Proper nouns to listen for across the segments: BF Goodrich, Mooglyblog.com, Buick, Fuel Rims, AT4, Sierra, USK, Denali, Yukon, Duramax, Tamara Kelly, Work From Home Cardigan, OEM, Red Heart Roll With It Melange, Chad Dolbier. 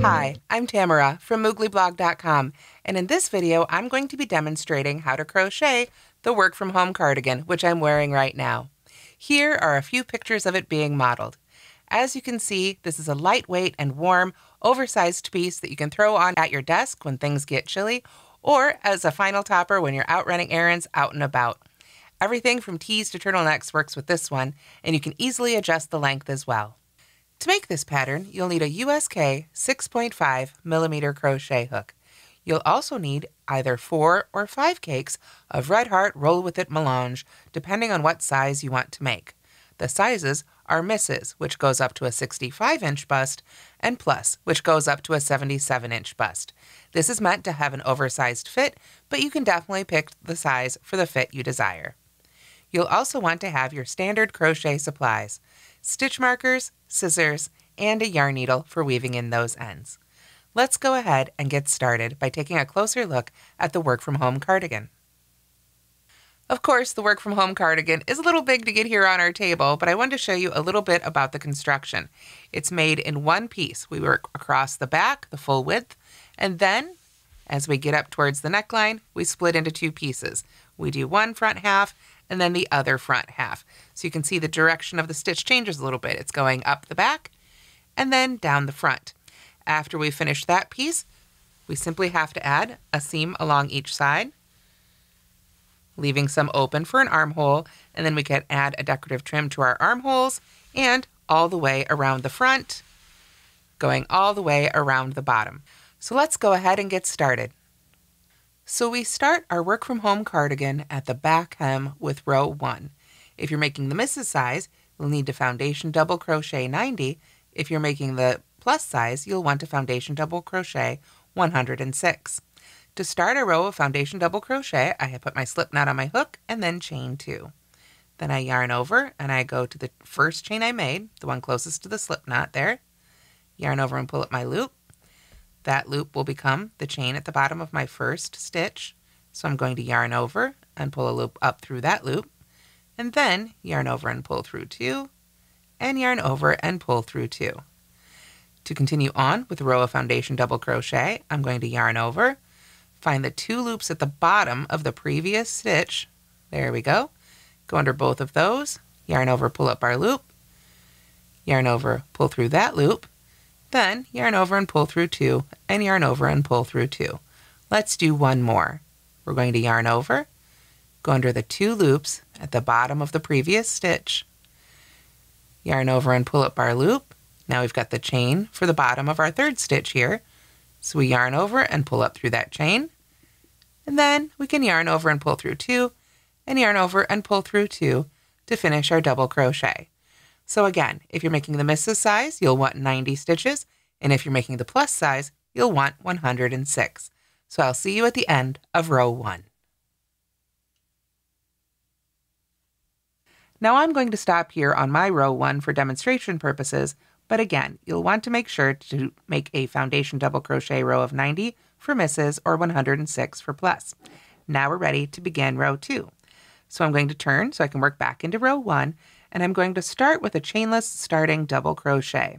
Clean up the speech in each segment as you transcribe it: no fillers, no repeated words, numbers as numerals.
Hi, I'm Tamara from Mooglyblog.com, and in this video I'm going to be demonstrating how to crochet the work from home cardigan, which I'm wearing right now. Here are a few pictures of it being modeled. As you can see, this is a lightweight and warm, oversized piece that you can throw on at your desk when things get chilly, or as a final topper when you're out running errands out and about. Everything from tees to turtlenecks works with this one, and you can easily adjust the length as well. To make this pattern, you'll need a USK 6.5 millimeter crochet hook. You'll also need either 4 or 5 cakes of Red Heart Roll With It Melange, depending on what size you want to make. The sizes are misses, which goes up to a 65-inch bust, and plus, which goes up to a 77-inch bust. This is meant to have an oversized fit, but you can definitely pick the size for the fit you desire. You'll also want to have your standard crochet supplies: stitch markers, scissors, and a yarn needle for weaving in those ends. Let's go ahead and get started by taking a closer look at the work from home cardigan. Of course, the work from home cardigan is a little big to get here on our table, but I wanted to show you a little bit about the construction. It's made in one piece. We work across the back, the full width, and then as we get up towards the neckline, we split into 2 pieces. We do one front half and then the other front half. So you can see the direction of the stitch changes a little bit. It's going up the back and then down the front. After we finish that piece, we simply have to add a seam along each side, leaving some open for an armhole, and then we can add a decorative trim to our armholes and all the way around the front, going all the way around the bottom. So let's go ahead and get started. So we start our work from home cardigan at the back hem with row 1. If you're making the misses size, you'll need to foundation double crochet 90. If you're making the plus size, you'll want to foundation double crochet 106. To start a row of foundation double crochet, I have put my slip knot on my hook and then chain 2. Then I yarn over and I go to the first chain I made, the one closest to the slip knot there, yarn over and pull up my loop. That loop will become the chain at the bottom of my first stitch. So I'm going to yarn over and pull a loop up through that loop, and then yarn over and pull through 2, and yarn over and pull through 2. To continue on with a row of foundation double crochet, I'm going to yarn over, find the 2 loops at the bottom of the previous stitch. There we go. Go under both of those, yarn over, pull up our loop, yarn over, pull through that loop, then yarn over and pull through 2, and yarn over and pull through 2. Let's do one more. We're going to yarn over, go under the 2 loops at the bottom of the previous stitch, yarn over and pull up our loop. Now we've got the chain for the bottom of our third stitch here. So we yarn over and pull up through that chain, and then we can yarn over and pull through 2, and yarn over and pull through 2 to finish our double crochet. So again, if you're making the misses size, you'll want 90 stitches, and if you're making the plus size, you'll want 106. So I'll see you at the end of row 1. Now I'm going to stop here on my row 1 for demonstration purposes, but again, you'll want to make sure to make a foundation double crochet row of 90 for misses or 106 for plus. Now we're ready to begin row 2. So I'm going to turn so I can work back into row 1, and I'm going to start with a chainless starting double crochet.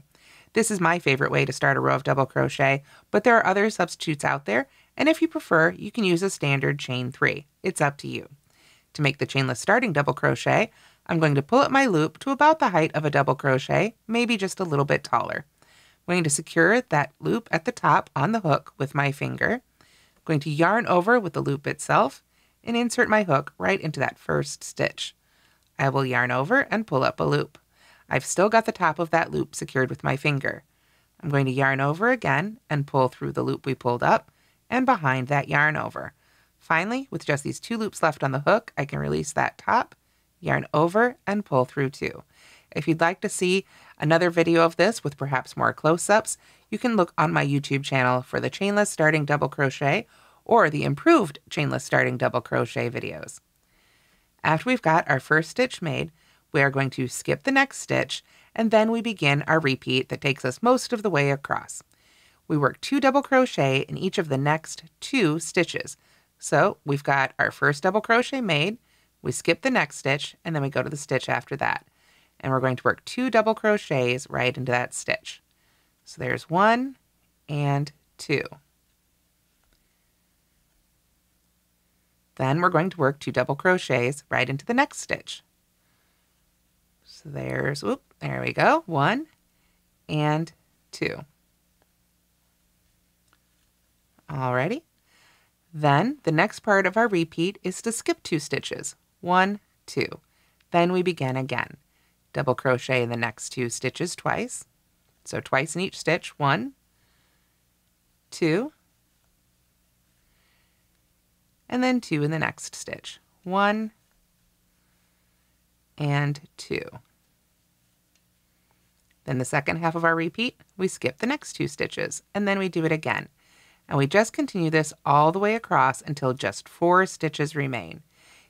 This is my favorite way to start a row of double crochet, but there are other substitutes out there, and if you prefer, you can use a standard chain 3. It's up to you. To make the chainless starting double crochet, I'm going to pull up my loop to about the height of a double crochet, maybe just a little bit taller. I'm going to secure that loop at the top on the hook with my finger. I'm going to yarn over with the loop itself and insert my hook right into that first stitch. I will yarn over and pull up a loop. I've still got the top of that loop secured with my finger. I'm going to yarn over again and pull through the loop we pulled up and behind that yarn over. Finally, with just these 2 loops left on the hook, I can release that top, yarn over, and pull through 2. If you'd like to see another video of this with perhaps more close-ups, you can look on my YouTube channel for the chainless starting double crochet or the improved chainless starting double crochet videos. After we've got our first stitch made, we are going to skip the next stitch, and then we begin our repeat that takes us most of the way across. We work 2 double crochet in each of the next 2 stitches. So we've got our first double crochet made, we skip the next stitch, and then we go to the stitch after that. and we're going to work 2 double crochets right into that stitch. So there's 1 and 2. Then we're going to work 2 double crochets right into the next stitch. So there's, whoop, there we go, 1 and 2. Alrighty. Then the next part of our repeat is to skip 2 stitches, 1, 2. Then we begin again. Double crochet in the next 2 stitches twice. So twice in each stitch, 1, 2. And then 2 in the next stitch, 1 and 2. Then the second half of our repeat, we skip the next 2 stitches, and then we do it again. And we just continue this all the way across until just 4 stitches remain.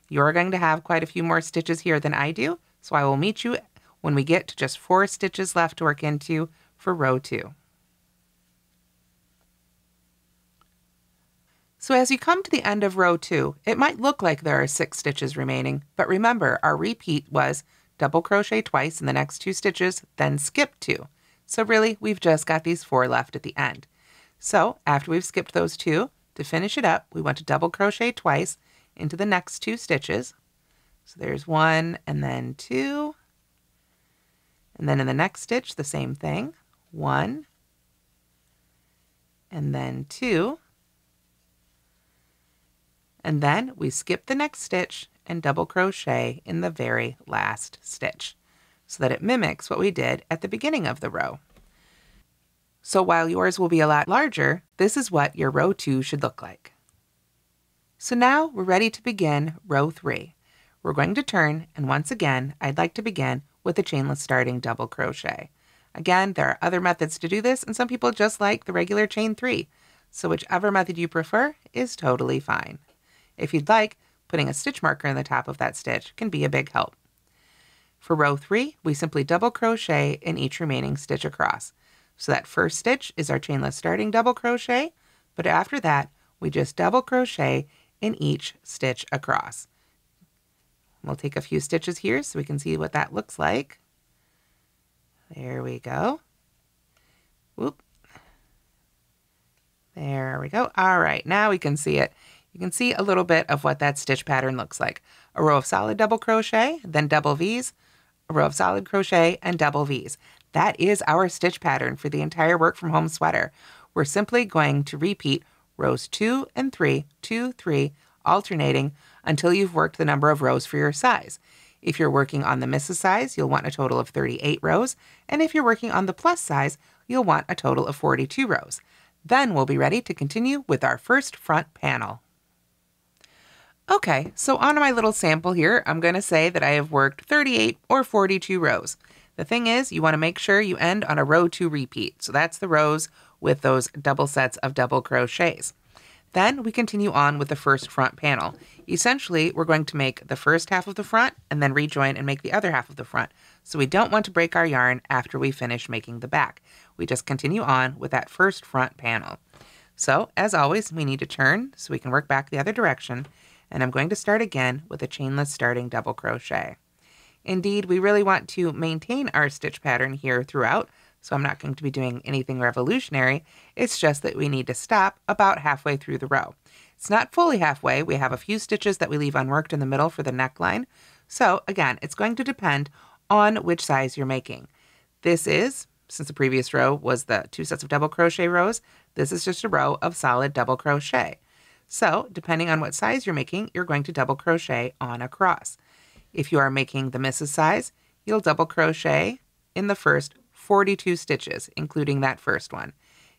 You're going to have quite a few more stitches here than I do, so I will meet you when we get to just 4 stitches left to work into for row 2. So as you come to the end of row 2, it might look like there are 6 stitches remaining, but remember our repeat was double crochet twice in the next 2 stitches, then skip 2. So really, we've just got these 4 left at the end. So after we've skipped those 2, to finish it up, we want to double crochet twice into the next 2 stitches. So there's 1 and then 2. And then in the next stitch, the same thing, 1 and then 2. And then we skip the next stitch and double crochet in the very last stitch so that it mimics what we did at the beginning of the row. So while yours will be a lot larger, this is what your row 2 should look like. So now we're ready to begin row 3. We're going to turn, and once again, I'd like to begin with a chainless starting double crochet. Again, there are other methods to do this, and some people just like the regular chain 3. So whichever method you prefer is totally fine. If you'd like, putting a stitch marker in the top of that stitch can be a big help. For row 3, we simply double crochet in each remaining stitch across. So that first stitch is our chainless starting double crochet, but after that, we just double crochet in each stitch across. We'll take a few stitches here so we can see what that looks like. There we go. Whoop. There we go. All right, now we can see it. You can see a little bit of what that stitch pattern looks like. A row of solid double crochet, then double V's, a row of solid crochet, and double V's. That is our stitch pattern for the entire work from home sweater. We're simply going to repeat rows 2 and 3, 2, 3, alternating until you've worked the number of rows for your size. If you're working on the Mrs. size, you'll want a total of 38 rows, and if you're working on the plus size, you'll want a total of 42 rows. Then we'll be ready to continue with our first front panel. Okay, so on my little sample here, I'm going to say that I have worked 38 or 42 rows. The thing is, you want to make sure you end on a row 2 repeat. So that's the rows with those double sets of double crochets. Then we continue on with the first front panel. Essentially, we're going to make the first half of the front and then rejoin and make the other half of the front. So we don't want to break our yarn after we finish making the back. We just continue on with that first front panel. So as always, we need to turn so we can work back the other direction. And I'm going to start again with a chainless starting double crochet. Indeed, we really want to maintain our stitch pattern here throughout, so I'm not going to be doing anything revolutionary. It's just that we need to stop about halfway through the row. It's not fully halfway. We have a few stitches that we leave unworked in the middle for the neckline. So again, it's going to depend on which size you're making. This is, since the previous row was the 2 sets of double crochet rows, this is just a row of solid double crochet. So depending on what size you're making, you're going to double crochet on across. If you are making the Mrs. size, you'll double crochet in the first 42 stitches, including that first one.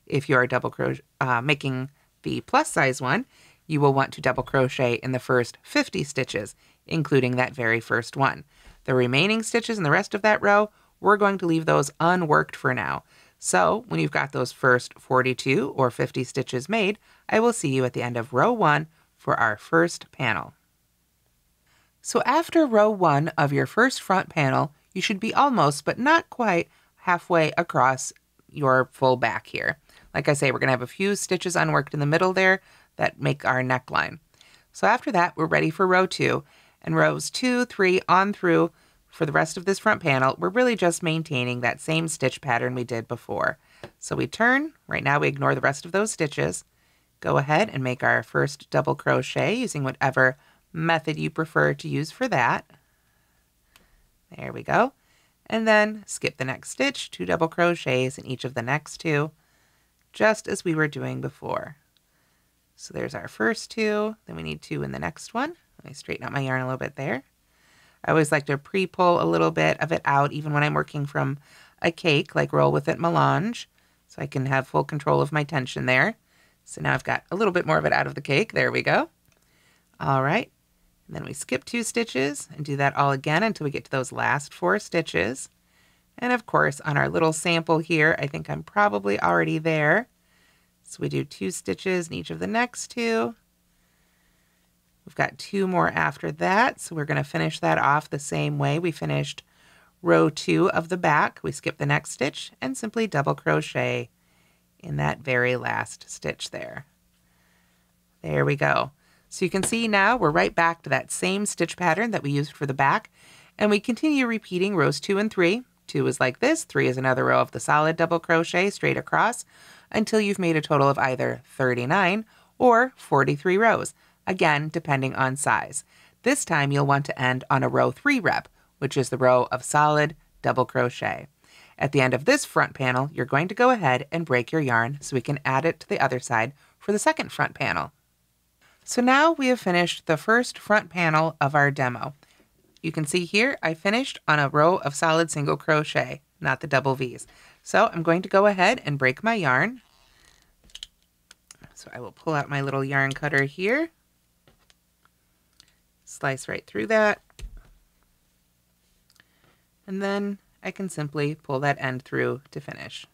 If you are making the plus size one, you will want to double crochet in the first 50 stitches, including that very first one. The remaining stitches in the rest of that row, we're going to leave those unworked for now. So when you've got those first 42 or 50 stitches made, I will see you at the end of row 1 for our first panel. So after row 1 of your first front panel, you should be almost, but not quite, halfway across your full back here. Like I say, we're going to have a few stitches unworked in the middle there that make our neckline. So after that, we're ready for row 2, and rows 2, 3 on through For the rest of this front panel, we're really just maintaining that same stitch pattern we did before. So we turn, right now we ignore the rest of those stitches, go ahead and make our first double crochet using whatever method you prefer to use for that. There we go. And then skip the next stitch, 2 double crochets in each of the next 2, just as we were doing before. So there's our first 2, then we need 2 in the next one. Let me straighten out my yarn a little bit there. I always like to pre-pull a little bit of it out, even when I'm working from a cake, like Roll With It Melange, so I can have full control of my tension there. So now I've got a little bit more of it out of the cake. There we go. All right. And then we skip 2 stitches and do that all again until we get to those last 4 stitches. And of course, on our little sample here, I think I'm probably already there. So we do 2 stitches in each of the next 2. We've got 2 more after that, so we're going to finish that off the same way we finished row 2 of the back. We skip the next stitch and simply double crochet in that very last stitch there. There we go. So you can see now we're right back to that same stitch pattern that we used for the back, and we continue repeating rows 2 and 3. 2 is like this, 3 is another row of the solid double crochet straight across until you've made a total of either 39 or 43 rows. Again, depending on size. This time you'll want to end on a row 3 rep, which is the row of solid double crochet. At the end of this front panel, you're going to go ahead and break your yarn so we can add it to the other side for the second front panel. So now we have finished the first front panel of our demo. You can see here I finished on a row of solid single crochet, not the double V's. So I'm going to go ahead and break my yarn. So I will pull out my little yarn cutter here. Slice right through that, and then I can simply pull that end through to finish.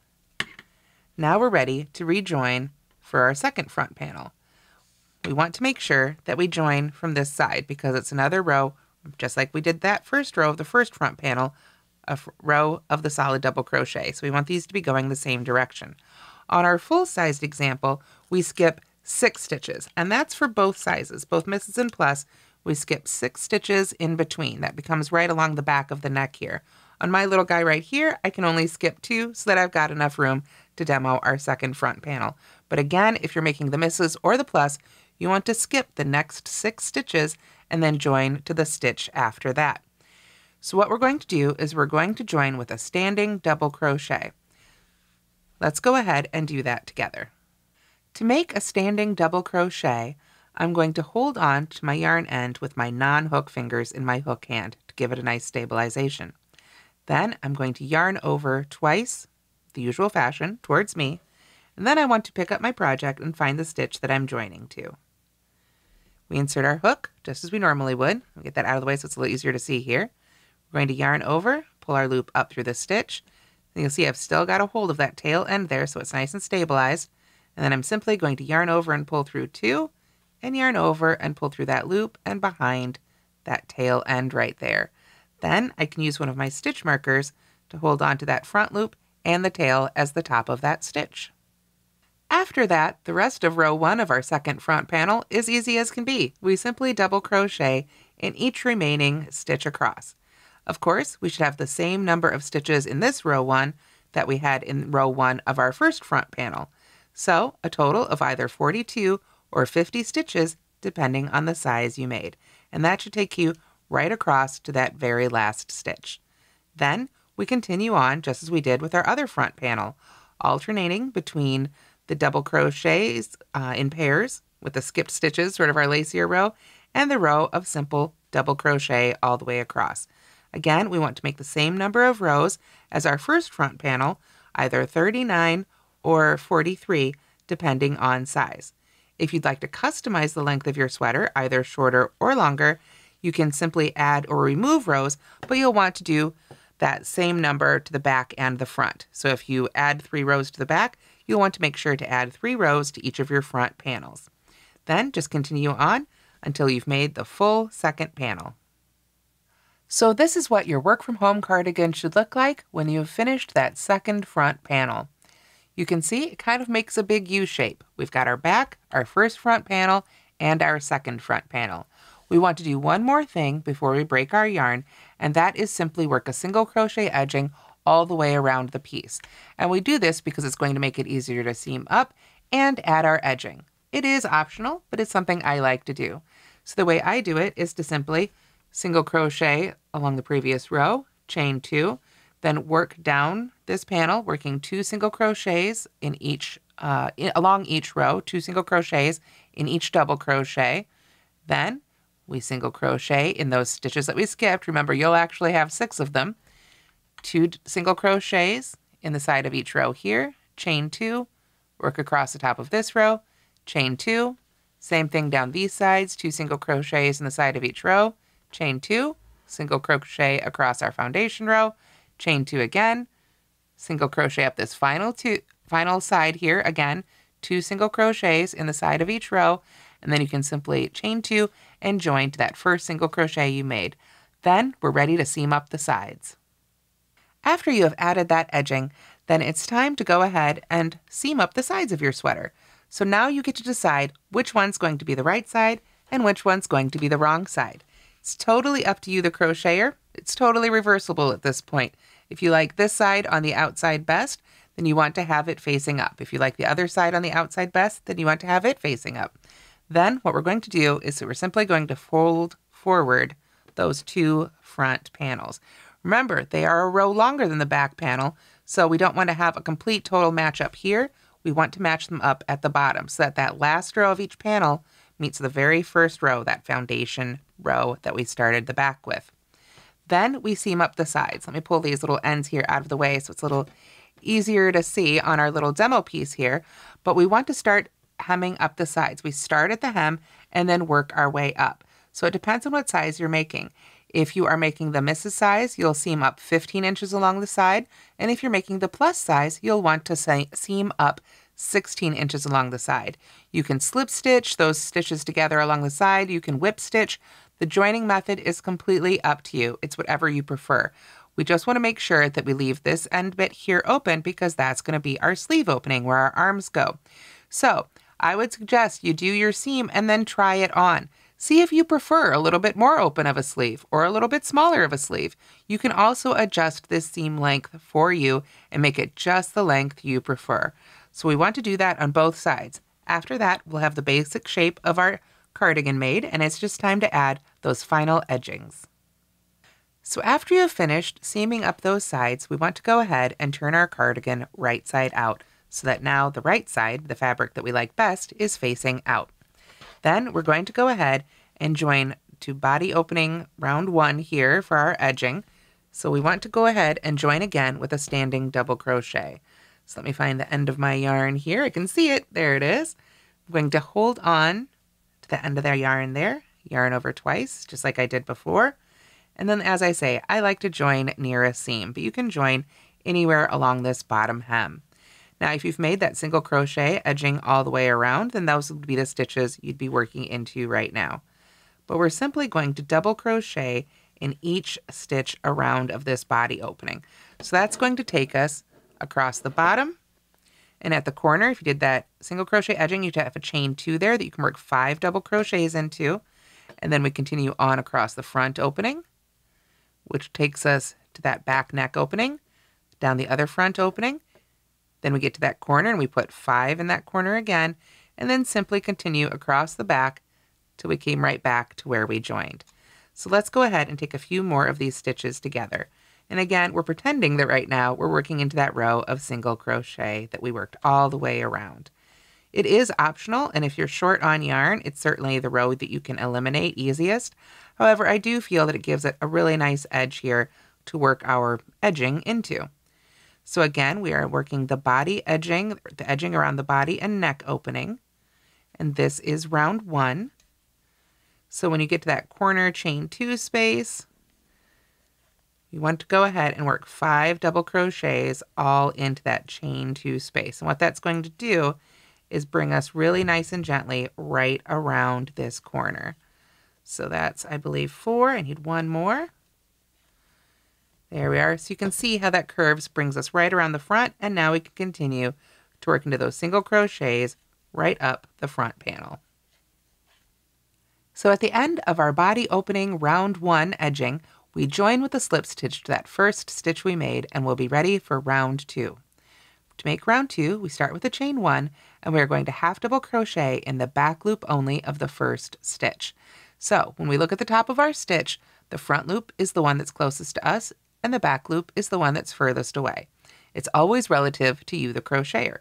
Now we're ready to rejoin for our second front panel. We want to make sure that we join from this side because it's another row, just like we did that first row of the first front panel, a row of the solid double crochet. So we want these to be going the same direction. On our full-sized example, we skip 6 stitches, and that's for both sizes, both misses and plus. We skip 6 stitches in between. That becomes right along the back of the neck here. On my little guy right here, I can only skip 2 so that I've got enough room to demo our second front panel. But again, if you're making the misses or the plus, you want to skip the next 6 stitches and then join to the stitch after that. So what we're going to do is we're going to join with a standing double crochet. Let's go ahead and do that together. To make a standing double crochet, I'm going to hold on to my yarn end with my non-hook fingers in my hook hand to give it a nice stabilization. Then I'm going to yarn over twice, the usual fashion, towards me, and then I want to pick up my project and find the stitch that I'm joining to. We insert our hook just as we normally would. We'll get that out of the way so it's a little easier to see here. We're going to yarn over, pull our loop up through the stitch, and you'll see I've still got a hold of that tail end there so it's nice and stabilized, and then I'm simply going to yarn over and pull through 2, and yarn over and pull through that loop and behind that tail end right there. Then I can use one of my stitch markers to hold on to that front loop and the tail as the top of that stitch. After that, the rest of row 1 of our second front panel is easy as can be. We simply double crochet in each remaining stitch across. Of course, we should have the same number of stitches in this row 1 that we had in row 1 of our first front panel. So a total of either 42 or 50 stitches depending on the size you made. And that should take you right across to that very last stitch. Then we continue on just as we did with our other front panel, alternating between the double crochets in pairs with the skipped stitches, sort of our lacier row, and the row of simple double crochet all the way across. Again, we want to make the same number of rows as our first front panel, either 39 or 43, depending on size. If you'd like to customize the length of your sweater, either shorter or longer, you can simply add or remove rows, but you'll want to do that same number to the back and the front. So if you add 3 rows to the back, you'll want to make sure to add 3 rows to each of your front panels. Then just continue on until you've made the full second panel. So this is what your work from home cardigan should look like when you've finished that second front panel. You can see it kind of makes a big U shape. We've got our back, our first front panel, and our second front panel. We want to do one more thing before we break our yarn, and that is simply work a single crochet edging all the way around the piece. And we do this because it's going to make it easier to seam up and add our edging. It is optional, but it's something I like to do. So the way I do it is to simply single crochet along the previous row, chain two, then work down this panel, working two single crochets in each along each row, two single crochets in each double crochet. Then we single crochet in those stitches that we skipped. Remember, you'll actually have 6 of them. 2 single crochets in the side of each row here, chain 2, work across the top of this row, chain 2, same thing down these sides, 2 single crochets in the side of each row, chain 2, single crochet across our foundation row, chain 2 again, single crochet up this final side here again, 2 single crochets in the side of each row, and then you can simply chain 2 and join to that first single crochet you made. Then we're ready to seam up the sides. After you have added that edging, then it's time to go ahead and seam up the sides of your sweater. So now you get to decide which one's going to be the right side and which one's going to be the wrong side. It's totally up to you, the crocheter. It's totally reversible at this point. If you like this side on the outside best, then you want to have it facing up. If you like the other side on the outside best, then you want to have it facing up. Then what we're going to do is we're simply going to fold forward those 2 front panels. Remember, they are a row longer than the back panel, so we don't want to have a complete total match up here. We want to match them up at the bottom so that that last row of each panel meets the very first row, that foundation row that we started the back with. Then we seam up the sides. Let me pull these little ends here out of the way so it's a little easier to see on our little demo piece here, but we want to start hemming up the sides. We start at the hem and then work our way up. So it depends on what size you're making. If you are making the Mrs. size, you'll seam up 15 inches along the side. And if you're making the plus size, you'll want to seam up 16 inches along the side. You can slip stitch those stitches together along the side. You can whip stitch. The joining method is completely up to you. It's whatever you prefer. We just want to make sure that we leave this end bit here open because that's going to be our sleeve opening where our arms go. So I would suggest you do your seam and then try it on. See if you prefer a little bit more open of a sleeve or a little bit smaller of a sleeve. You can also adjust this seam length for you and make it just the length you prefer. So we want to do that on both sides. After that, we'll have the basic shape of our cardigan made, and it's just time to add those final edgings. So after you have finished seaming up those sides, we want to go ahead and turn our cardigan right side out so that now the right side, the fabric that we like best, is facing out. Then we're going to go ahead and join to body opening round 1 here for our edging. So we want to go ahead and join again with a standing double crochet. So let me find the end of my yarn here. I can see it. There it is. I'm going to hold on to the end of the yarn there, yarn over twice, just like I did before. And then, as I say, I like to join near a seam, but you can join anywhere along this bottom hem. Now, if you've made that single crochet edging all the way around, then those would be the stitches you'd be working into right now. But we're simply going to double crochet in each stitch around of this body opening. So that's going to take us across the bottom. And at the corner, if you did that single crochet edging, you'd have a chain 2 there that you can work 5 double crochets into. And then we continue on across the front opening, which takes us to that back neck opening, down the other front opening. Then we get to that corner and we put 5 in that corner again, and then simply continue across the back till we came right back to where we joined. So let's go ahead and take a few more of these stitches together. And again, we're pretending that right now we're working into that row of single crochet that we worked all the way around. It is optional, and if you're short on yarn, it's certainly the row that you can eliminate easiest. However, I do feel that it gives it a really nice edge here to work our edging into. So again, we are working the body edging, the edging around the body and neck opening. And this is round 1. So when you get to that corner chain 2 space, you want to go ahead and work 5 double crochets all into that chain 2 space. And what that's going to do is bring us really nice and gently right around this corner. So that's, I believe, 4. I need 1 more. There we are. So you can see how that curves brings us right around the front, and now we can continue to work into those single crochets right up the front panel. So at the end of our body opening round 1 edging, We join with a slip stitch to that first stitch we made, and we'll be ready for round two. To make round two, we start with a chain one, and we're going to half double crochet in the back loop only of the first stitch. So when we look at the top of our stitch, the front loop is the one that's closest to us, and the back loop is the one that's furthest away. It's always relative to you, the crocheter.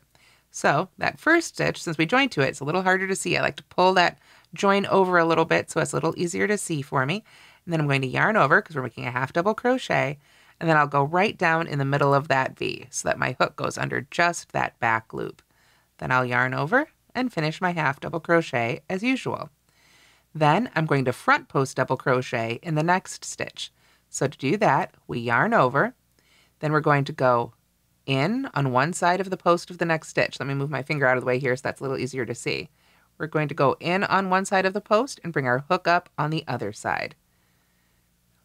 So that first stitch, since we joined to it, it's a little harder to see. I like to pull that join over a little bit so it's a little easier to see for me. And then I'm going to yarn over because we're making a half double crochet, and then I'll go right down in the middle of that V so that my hook goes under just that back loop. Then I'll yarn over and finish my half double crochet as usual. Then I'm going to front post double crochet in the next stitch. So to do that, we yarn over, then we're going to go in on one side of the post of the next stitch. Let me move my finger out of the way here so that's a little easier to see. We're going to go in on one side of the post and bring our hook up on the other side.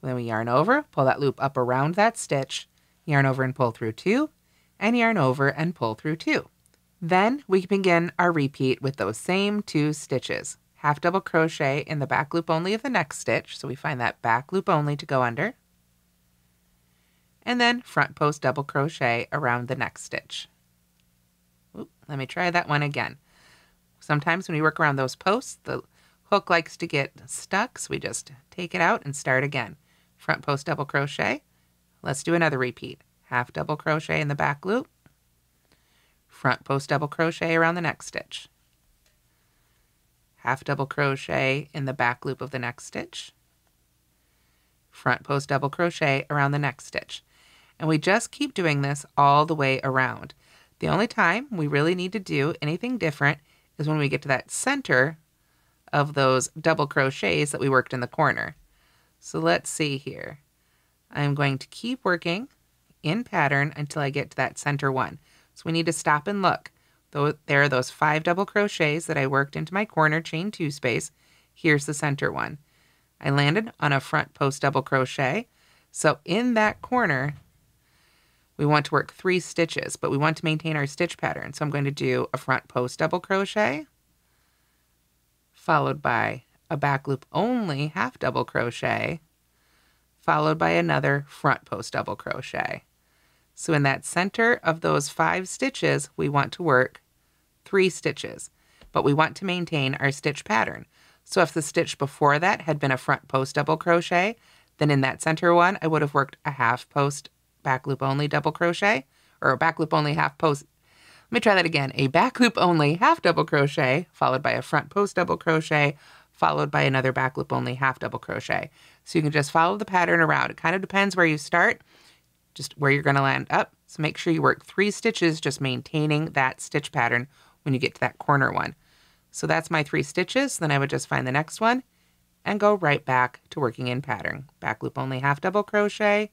Then we yarn over, pull that loop up around that stitch, yarn over and pull through two, and yarn over and pull through two. Then we can begin our repeat with those same two stitches. Half double crochet in the back loop only of the next stitch, so we find that back loop only to go under, and then front post double crochet around the next stitch. Oop, let me try that one again. Sometimes when we work around those posts, the hook likes to get stuck, so we just take it out and start again. Front post double crochet. Let's do another repeat. Half double crochet in the back loop, front post double crochet around the next stitch, half double crochet in the back loop of the next stitch, front post double crochet around the next stitch. And we just keep doing this all the way around. The only time we really need to do anything different is when we get to that center of those double crochets that we worked in the corner. So let's see here. I'm going to keep working in pattern until I get to that center one. So we need to stop and look. There are those 5 double crochets that I worked into my corner chain 2 space. Here's the center one. I landed on a front post double crochet. So in that corner, we want to work 3 stitches, but we want to maintain our stitch pattern. So I'm going to do a front post double crochet, followed by a back loop only half double crochet, followed by another front post double crochet. So in that center of those 5 stitches, we want to work 3 stitches, but we want to maintain our stitch pattern. So if the stitch before that had been a front post double crochet, then in that center one, I would have worked a half post back loop only double crochet, or a back loop only half post. Let me try that again. A back loop only half double crochet, followed by a front post double crochet, followed by another back loop only half double crochet. So you can just follow the pattern around. It kind of depends where you start, just where you're going to land up. So make sure you work 3 stitches, just maintaining that stitch pattern when you get to that corner one. So that's my 3 stitches. Then I would just find the next one and go right back to working in pattern. Back loop only half double crochet,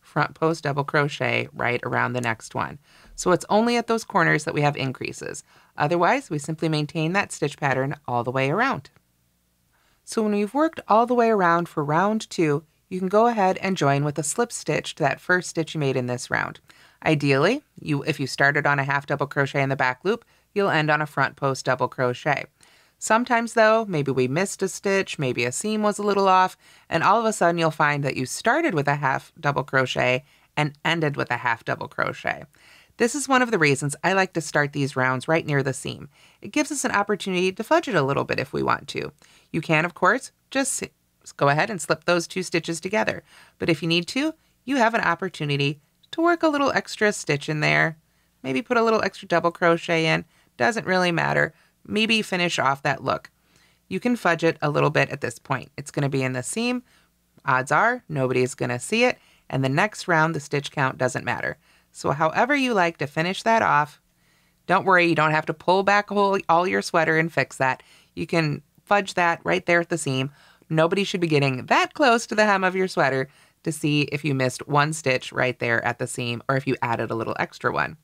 front post double crochet right around the next one. So it's only at those corners that we have increases. Otherwise, we simply maintain that stitch pattern all the way around. So when we've worked all the way around for round 2, you can go ahead and join with a slip stitch to that first stitch you made in this round. Ideally, if you started on a half double crochet in the back loop, you'll end on a front post double crochet. Sometimes though, maybe we missed a stitch, maybe a seam was a little off, and all of a sudden you'll find that you started with a half double crochet and ended with a half double crochet. This is one of the reasons I like to start these rounds right near the seam. It gives us an opportunity to fudge it a little bit if we want to. You can, of course, just go ahead and slip those 2 stitches together, but if you need to, you have an opportunity to work a little extra stitch in there, maybe put a little extra double crochet in. Doesn't really matter. Maybe finish off that look. You can fudge it a little bit at this point. It's going to be in the seam. Odds are nobody's going to see it, and the next round the stitch count doesn't matter. So however you like to finish that off, don't worry, you don't have to pull back all your sweater and fix that. You can fudge that right there at the seam. Nobody should be getting that close to the hem of your sweater to see if you missed one stitch right there at the seam or if you added a little extra one.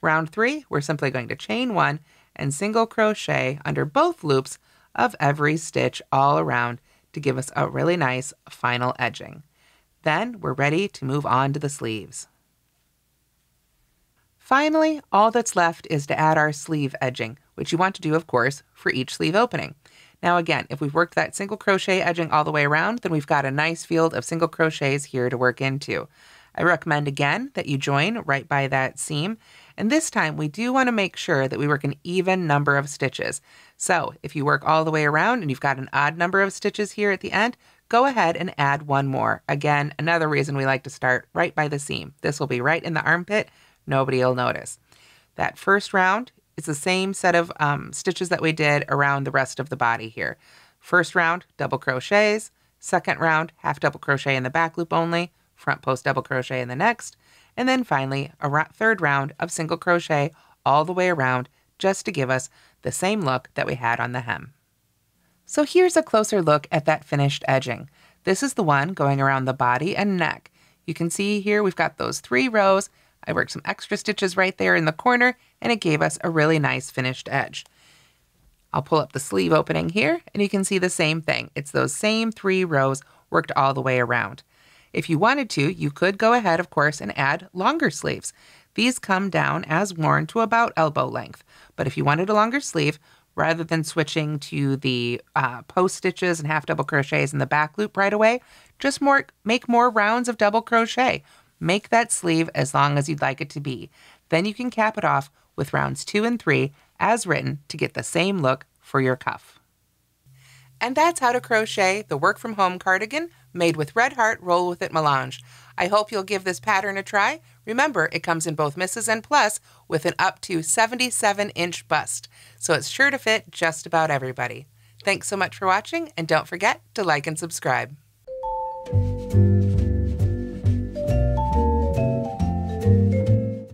Round 3, we're simply going to chain 1 and single crochet under both loops of every stitch all around to give us a really nice final edging. Then we're ready to move on to the sleeves. Finally, all that's left is to add our sleeve edging, which you want to do, of course, for each sleeve opening. Now again, if we've worked that single crochet edging all the way around, then we've got a nice field of single crochets here to work into. I recommend again that you join right by that seam. And this time we do want to make sure that we work an even number of stitches. So if you work all the way around and you've got an odd number of stitches here at the end, go ahead and add one more. Again, another reason we like to start right by the seam. This will be right in the armpit. Nobody will notice. That first round is the same set of stitches that we did around the rest of the body here. First round, double crochets. Second round, half double crochet in the back loop only. Front post double crochet in the next, and then finally a third round of single crochet all the way around, just to give us the same look that we had on the hem. So here's a closer look at that finished edging. This is the one going around the body and neck. You can see here we've got those three rows. I worked some extra stitches right there in the corner, and it gave us a really nice finished edge. I'll pull up the sleeve opening here, and you can see the same thing. It's those same three rows worked all the way around. If you wanted to, you could go ahead, of course, and add longer sleeves. These come down as worn to about elbow length. But if you wanted a longer sleeve, rather than switching to the post stitches and half double crochets in the back loop right away, just make more rounds of double crochet. Make that sleeve as long as you'd like it to be. Then you can cap it off with rounds 2 and 3 as written to get the same look for your cuff. And that's how to crochet the work from home cardigan made with Red Heart Roll With It Melange. I hope you'll give this pattern a try. Remember, it comes in both misses and plus with an up to 77-inch bust, so it's sure to fit just about everybody. Thanks so much for watching, and don't forget to like and subscribe.